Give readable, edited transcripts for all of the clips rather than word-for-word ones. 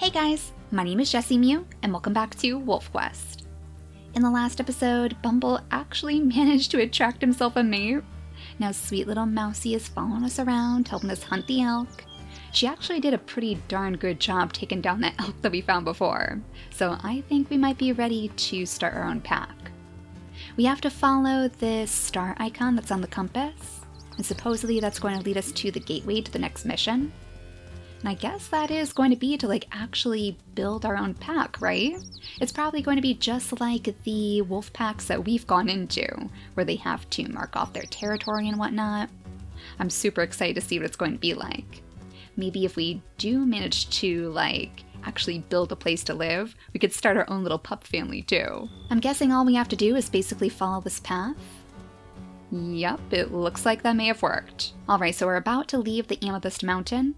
Hey guys, my name is Jessie Mew, and welcome back to WolfQuest. In the last episode, Bumble actually managed to attract himself a mate. Now sweet little Mousy is following us around, helping us hunt the elk. She actually did a pretty darn good job taking down that elk that we found before, so I think we might be ready to start our own pack. We have to follow this star icon that's on the compass, and supposedly that's going to lead us to the gateway to the next mission. And I guess that is going to be to actually build our own pack, right? It's probably going to be just like the wolf packs that we've gone into, where they have to mark off their territory and whatnot. I'm super excited to see what it's going to be like. Maybe if we do manage to actually build a place to live, we could start our own little pup family too. I'm guessing all we have to do is basically follow this path. Yep, it looks like that may have worked. Alright, so we're about to leave the Amethyst Mountain.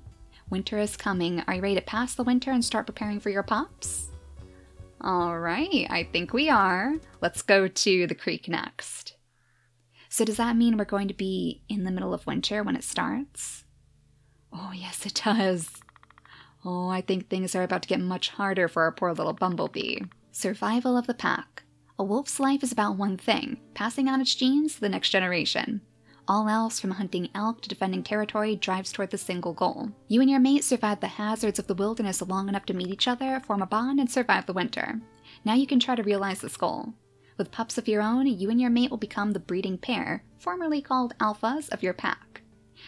Winter is coming. Are you ready to pass the winter and start preparing for your pups? Alright, I think we are. Let's go to the creek next. So does that mean we're going to be in the middle of winter when it starts? Oh yes it does. Oh, I think things are about to get much harder for our poor little bumblebee. Survival of the pack. A wolf's life is about one thing, passing on its genes to the next generation. All else, from hunting elk to defending territory, drives toward the single goal. You and your mate survived the hazards of the wilderness long enough to meet each other, form a bond, and survive the winter. Now you can try to realize this goal. With pups of your own, you and your mate will become the breeding pair, formerly called alphas, of your pack.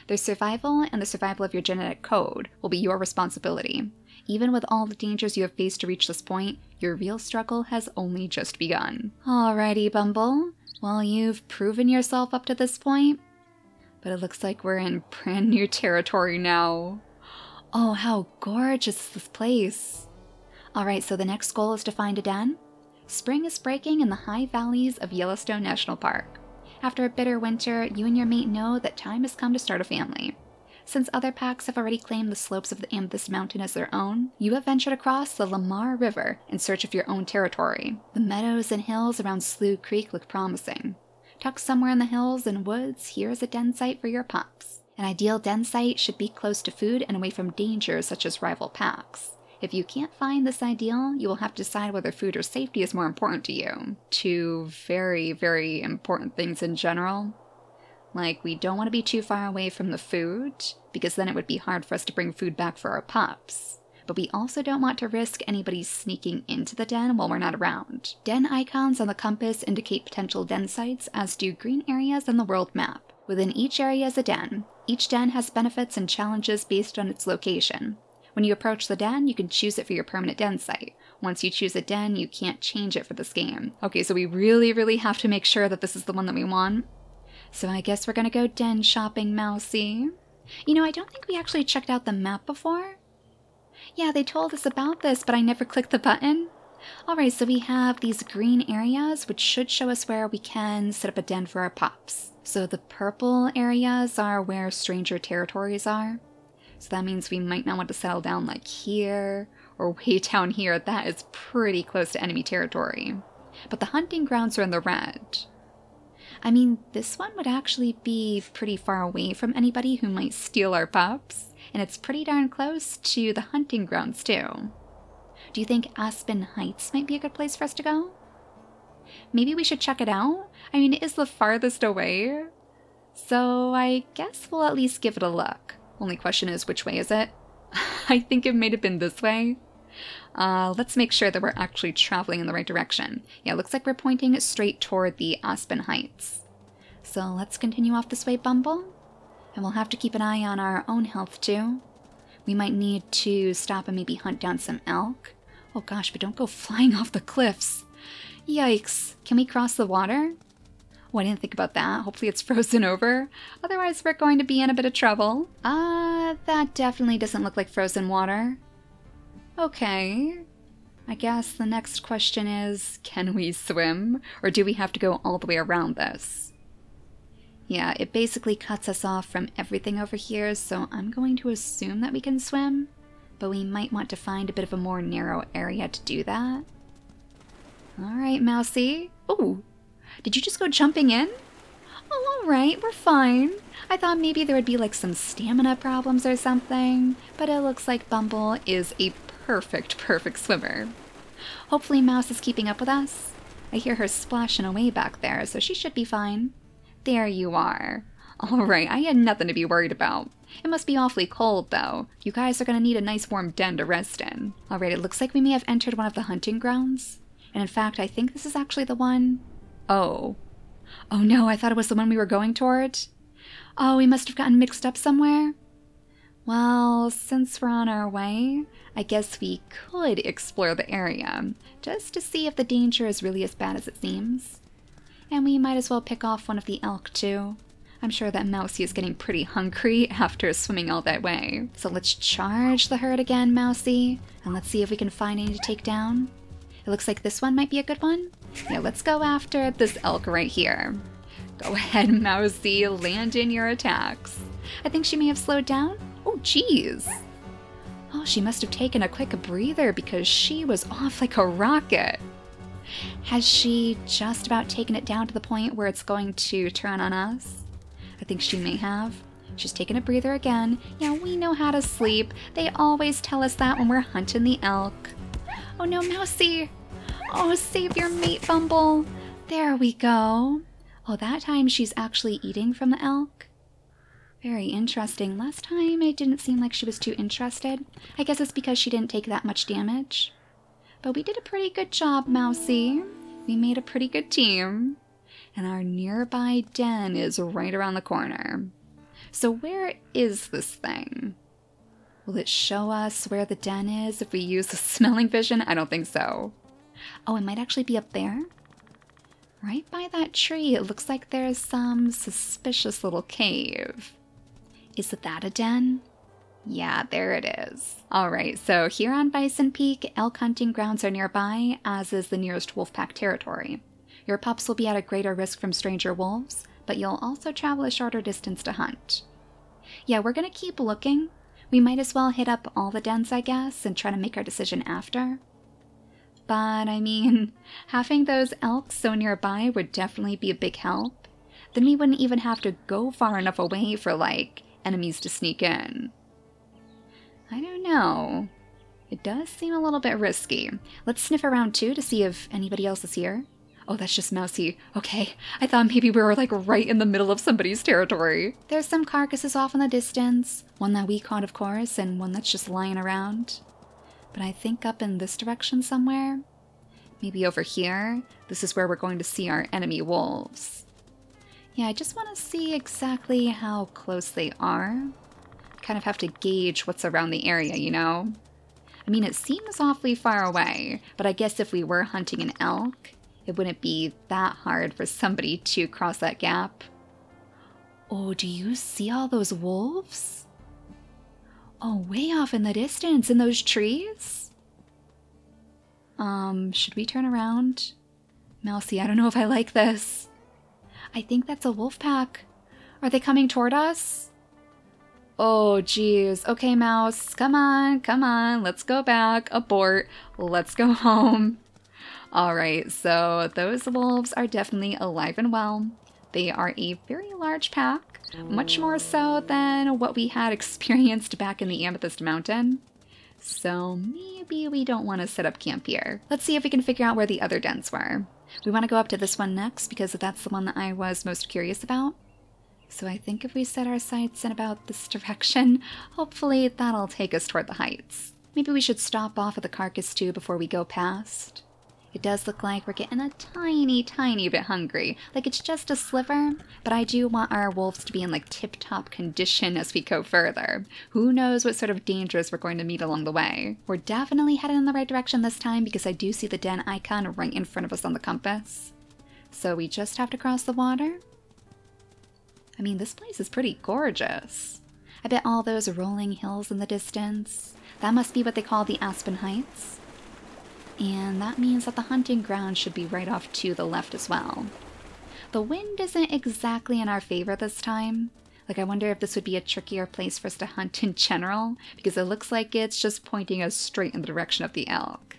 Their survival and the survival of your genetic code will be your responsibility. Even with all the dangers you have faced to reach this point, your real struggle has only just begun. Alrighty, Bumble. Well, you've proven yourself up to this point, but it looks like we're in brand new territory now. Oh, how gorgeous is this place. Alright, so the next goal is to find a den. Spring is breaking in the high valleys of Yellowstone National Park. After a bitter winter, you and your mate know that time has come to start a family. Since other packs have already claimed the slopes of the Amethyst Mountain as their own, you have ventured across the Lamar River in search of your own territory. The meadows and hills around Slough Creek look promising. Tucked somewhere in the hills and woods, here is a den site for your pups. An ideal den site should be close to food and away from dangers such as rival packs. If you can't find this ideal, you will have to decide whether food or safety is more important to you. Two very, very important things in general. We don't want to be too far away from the food, because then it would be hard for us to bring food back for our pups. But we also don't want to risk anybody sneaking into the den while we're not around. Den icons on the compass indicate potential den sites, as do green areas on the world map. Within each area is a den. Each den has benefits and challenges based on its location. When you approach the den, you can choose it for your permanent den site. Once you choose a den, you can't change it for this game. Okay, so we really, really have to make sure that this is the one that we want. So I guess we're gonna go den shopping, Mousy. You know, I don't think we actually checked out the map before. Yeah, they told us about this, but I never clicked the button. Alright, so we have these green areas, which should show us where we can set up a den for our pups. So the purple areas are where stranger territories are. So that means we might not want to settle down here, or way down here. That is pretty close to enemy territory. But the hunting grounds are in the red. I mean, this one would actually be pretty far away from anybody who might steal our pups. And it's pretty darn close to the hunting grounds too. Do you think Aspen Heights might be a good place for us to go? Maybe we should check it out? I mean, it is the farthest away. So I guess we'll at least give it a look. Only question is, which way is it? I think it may have been this way. Let's make sure that we're actually traveling in the right direction. Yeah, it looks like we're pointing straight toward the Aspen Heights. So let's continue off this way, Bumble. And we'll have to keep an eye on our own health, too. We might need to stop and maybe hunt down some elk. Oh gosh, but don't go flying off the cliffs. Yikes. Can we cross the water? Oh, I didn't think about that. Hopefully it's frozen over. Otherwise, we're going to be in a bit of trouble. That definitely doesn't look like frozen water. Okay. I guess the next question is, can we swim? Or do we have to go all the way around this? Yeah, it basically cuts us off from everything over here, so I'm going to assume that we can swim. But we might want to find a bit of a more narrow area to do that. Alright, Mousy. Ooh! Did you just go jumping in? Oh, alright, we're fine. I thought maybe there would be some stamina problems or something, but it looks like Bumble is a perfect swimmer. Hopefully Mouse is keeping up with us. I hear her splashing away back there, so she should be fine. There you are. Alright, I had nothing to be worried about. It must be awfully cold, though. You guys are going to need a nice warm den to rest in. Alright, it looks like we may have entered one of the hunting grounds. And in fact, I think this is actually the one... Oh. Oh no, I thought it was the one we were going toward. Oh, we must have gotten mixed up somewhere. Well, since we're on our way, I guess we could explore the area, just to see if the danger is really as bad as it seems. And we might as well pick off one of the elk, too. I'm sure that Mousy is getting pretty hungry after swimming all that way. So let's charge the herd again, Mousy, and let's see if we can find any to take down. It looks like this one might be a good one. Yeah, let's go after this elk right here. Go ahead, Mousy, land in your attacks. I think she may have slowed down. Oh, geez. Oh, she must have taken a quick breather because she was off like a rocket. Has she just about taken it down to the point where it's going to turn on us? I think she may have. She's taken a breather again. Yeah, we know how to sleep. They always tell us that when we're hunting the elk. Oh no, Mousy! Oh, save your mate, Bumble! There we go. Oh, that time she's actually eating from the elk. Very interesting. Last time it didn't seem like she was too interested. I guess it's because she didn't take that much damage. But we did a pretty good job, Mousy. We made a pretty good team. And our nearby den is right around the corner. So where is this thing? Will it show us where the den is if we use the smelling vision? I don't think so. Oh, it might actually be up there. Right by that tree, it looks like there's some suspicious little cave. Is that a den? Yeah, there it is. Alright, so here on Bison Peak, elk hunting grounds are nearby, as is the nearest wolf pack territory. Your pups will be at a greater risk from stranger wolves, but you'll also travel a shorter distance to hunt. Yeah, we're going to keep looking. We might as well hit up all the dens, I guess, and try to make our decision after. But, I mean, having those elks so nearby would definitely be a big help. Then we wouldn't even have to go far enough away for, like, enemies to sneak in. I don't know. It does seem a little bit risky. Let's sniff around, too, to see if anybody else is here. Oh, that's just Mousy. Okay, I thought maybe we were, like, right in the middle of somebody's territory. There's some carcasses off in the distance. One that we caught, of course, and one that's just lying around. But I think up in this direction somewhere? Maybe over here? This is where we're going to see our enemy wolves. Yeah, I just want to see exactly how close they are. Kind of have to gauge what's around the area, you know? I mean, it seems awfully far away, but I guess if we were hunting an elk, it wouldn't be that hard for somebody to cross that gap. Oh, do you see all those wolves? Oh, way off in the distance, in those trees? Should we turn around? Mousy, I don't know if I like this. I think that's a wolf pack. Are they coming toward us? Oh, geez. Okay, Mouse, come on. Let's go back, abort. Let's go home. Alright, so those wolves are definitely alive and well. They are a very large pack, much more so than what we had experienced back in the Amethyst Mountain. So maybe we don't want to set up camp here. Let's see if we can figure out where the other dens were. We want to go up to this one next because that's the one that I was most curious about. So I think if we set our sights in about this direction, hopefully that'll take us toward the heights. Maybe we should stop off at the carcass too before we go past. It does look like we're getting a tiny bit hungry, like it's just a sliver, but I do want our wolves to be in like tip-top condition as we go further. Who knows what sort of dangers we're going to meet along the way. We're definitely headed in the right direction this time because I do see the den icon right in front of us on the compass. So we just have to cross the water. I mean, this place is pretty gorgeous. I bet all those rolling hills in the distance, that must be what they call the Aspen Heights. And that means that the hunting ground should be right off to the left as well. The wind isn't exactly in our favor this time. Like, I wonder if this would be a trickier place for us to hunt in general, because it looks like it's just pointing us straight in the direction of the elk.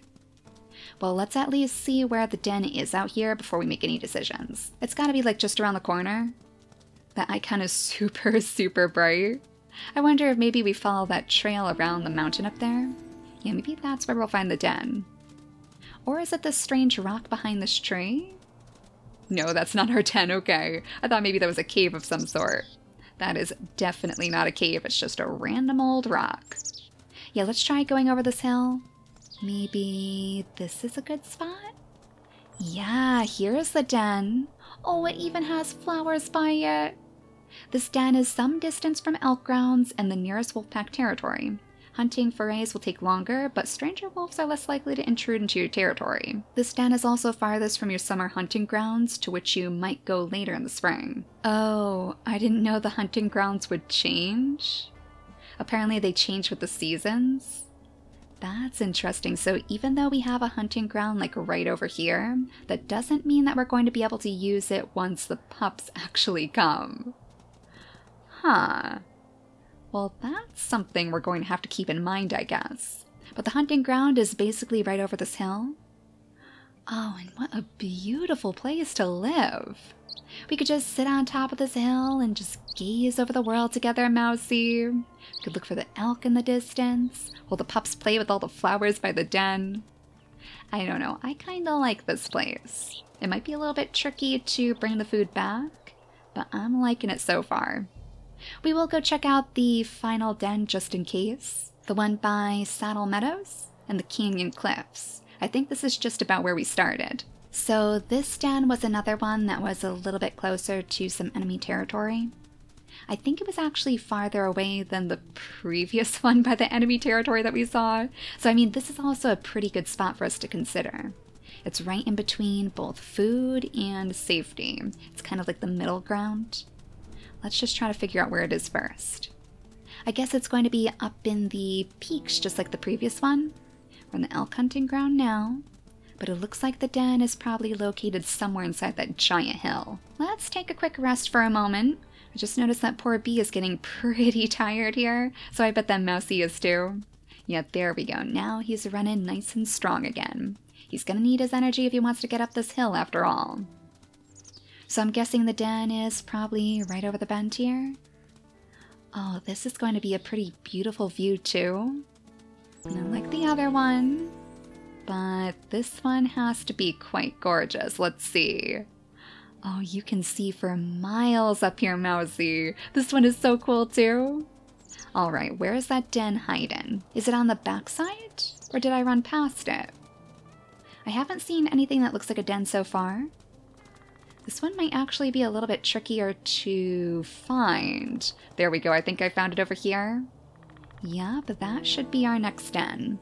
Well, let's at least see where the den is out here before we make any decisions. It's gotta be, like, just around the corner. That icon is super bright. I wonder if maybe we follow that trail around the mountain up there. Yeah, maybe that's where we'll find the den. Or is it this strange rock behind this tree? No, that's not our den, okay. I thought maybe that was a cave of some sort. That is definitely not a cave, it's just a random old rock. Yeah, let's try going over this hill. Maybe this is a good spot? Yeah, here's the den. Oh, it even has flowers by it. This den is some distance from elk grounds and the nearest wolfpack territory. Hunting forays will take longer, but stranger wolves are less likely to intrude into your territory. This den is also farthest from your summer hunting grounds, to which you might go later in the spring. Oh, I didn't know the hunting grounds would change. Apparently they change with the seasons. That's interesting. So even though we have a hunting ground like right over here, that doesn't mean that we're going to be able to use it once the pups actually come. Huh. Well, that's something we're going to have to keep in mind, I guess. But the hunting ground is basically right over this hill. Oh, and what a beautiful place to live. We could just sit on top of this hill and just gaze over the world together, Mousy. We could look for the elk in the distance, while the pups play with all the flowers by the den. I don't know, I kind of like this place. It might be a little bit tricky to bring the food back, but I'm liking it so far. We will go check out the final den just in case, the one by Saddle Meadows and the Canyon Cliffs. I think this is just about where we started. So this den was another one that was a little bit closer to some enemy territory. I think it was actually farther away than the previous one by the enemy territory that we saw. So I mean, this is also a pretty good spot for us to consider. It's right in between both food and safety. It's kind of like the middle ground. Let's just try to figure out where it is first. I guess it's going to be up in the peaks, just like the previous one. We're in the elk hunting ground now, but it looks like the den is probably located somewhere inside that giant hill. Let's take a quick rest for a moment. I just noticed that poor bee is getting pretty tired here, so I bet that Mousy is too. Yeah, there we go. Now he's running nice and strong again. He's gonna need his energy if he wants to get up this hill after all. So I'm guessing the den is probably right over the bend here. Oh, this is going to be a pretty beautiful view too. Not like the other one, but this one has to be quite gorgeous. Let's see. Oh, you can see for miles up here, Mousy. This one is so cool too. All right, where is that den hiding? Is it on the backside, or did I run past it? I haven't seen anything that looks like a den so far. This one might actually be a little bit trickier to find. There we go, I think I found it over here. Yeah, but that should be our next den.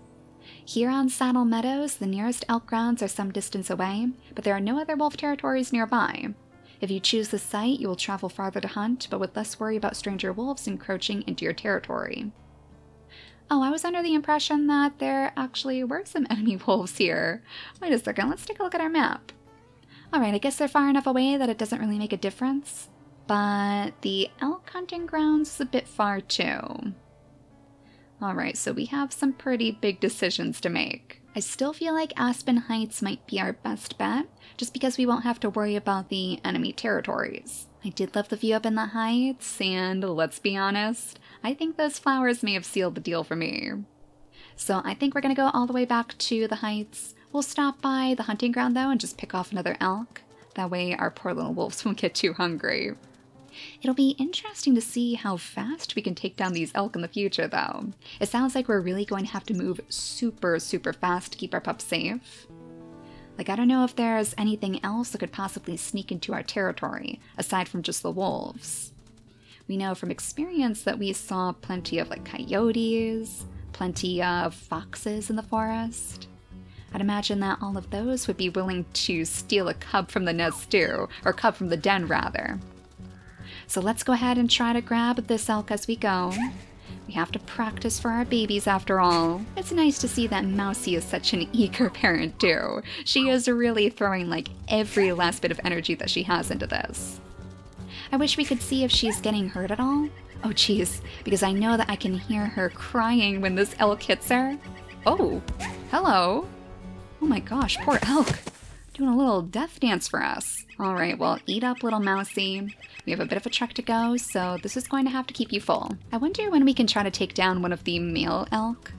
Here on Saddle Meadows, the nearest elk grounds are some distance away, but there are no other wolf territories nearby. If you choose the site, you will travel farther to hunt, but with less worry about stranger wolves encroaching into your territory. Oh, I was under the impression that there actually were some enemy wolves here. Wait a second, let's take a look at our map. Alright, I guess they're far enough away that it doesn't really make a difference, but the elk hunting grounds is a bit far too. Alright, so we have some pretty big decisions to make. I still feel like Aspen Heights might be our best bet, just because we won't have to worry about the enemy territories. I did love the view up in the heights, and let's be honest, I think those flowers may have sealed the deal for me. So I think we're gonna go all the way back to the heights. We'll stop by the hunting ground though and just pick off another elk. That way our poor little wolves won't get too hungry. It'll be interesting to see how fast we can take down these elk in the future though. It sounds like we're really going to have to move super fast to keep our pups safe. Like, I don't know if there's anything else that could possibly sneak into our territory, aside from just the wolves. We know from experience that we saw plenty of like coyotes, plenty of foxes in the forest. I'd imagine that all of those would be willing to steal a cub from the nest too, or cub from the den rather. So let's go ahead and try to grab this elk as we go. We have to practice for our babies after all. It's nice to see that Mousy is such an eager parent too. She is really throwing like every last bit of energy that she has into this. I wish we could see if she's getting hurt at all. Oh geez, because I know that I can hear her crying when this elk hits her. Oh, hello. Oh my gosh, poor elk. Doing a little death dance for us. All right, well, eat up, little Mousy. We have a bit of a trek to go, so this is going to have to keep you full. I wonder when we can try to take down one of the male elk.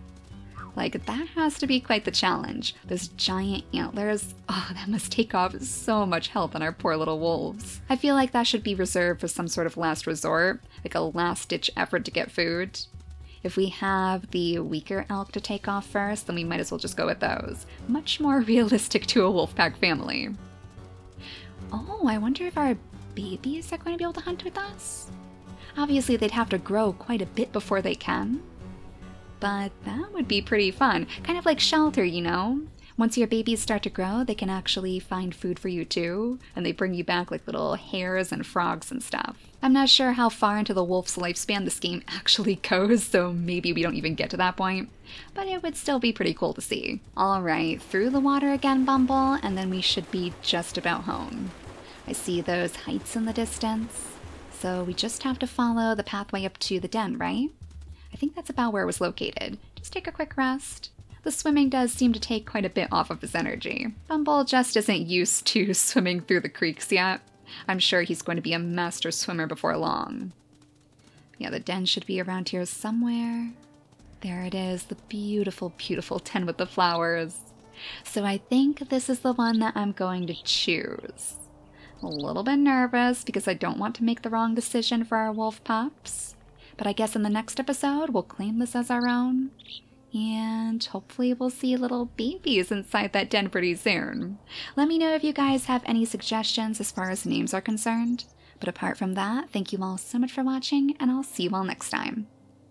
Like, that has to be quite the challenge. Those giant antlers, oh, that must take off so much health on our poor little wolves. I feel like that should be reserved for some sort of last resort, like a last-ditch effort to get food. If we have the weaker elk to take off first, then we might as well just go with those. Much more realistic to a wolf pack family. Oh, I wonder if our babies are going to be able to hunt with us? Obviously, they'd have to grow quite a bit before they can, but that would be pretty fun. Kind of like shelter, you know? Once your babies start to grow, they can actually find food for you too, and they bring you back like little hares and frogs and stuff. I'm not sure how far into the wolf's lifespan this game actually goes, so maybe we don't even get to that point, but it would still be pretty cool to see. Alright, through the water again, Bumble, and then we should be just about home. I see those heights in the distance, so we just have to follow the pathway up to the den, right? I think that's about where it was located. Just take a quick rest. The swimming does seem to take quite a bit off of his energy. Bumble just isn't used to swimming through the creeks yet. I'm sure he's going to be a master swimmer before long. Yeah, the den should be around here somewhere. There it is, the beautiful, beautiful den with the flowers. So I think this is the one that I'm going to choose. I'm a little bit nervous because I don't want to make the wrong decision for our wolf pups. But I guess in the next episode, we'll claim this as our own. And hopefully we'll see little babies inside that den pretty soon. Let me know if you guys have any suggestions as far as names are concerned. But apart from that, thank you all so much for watching, and I'll see you all next time.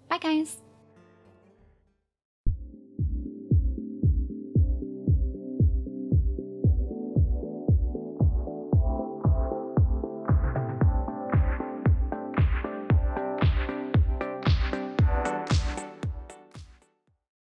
Bye, guys!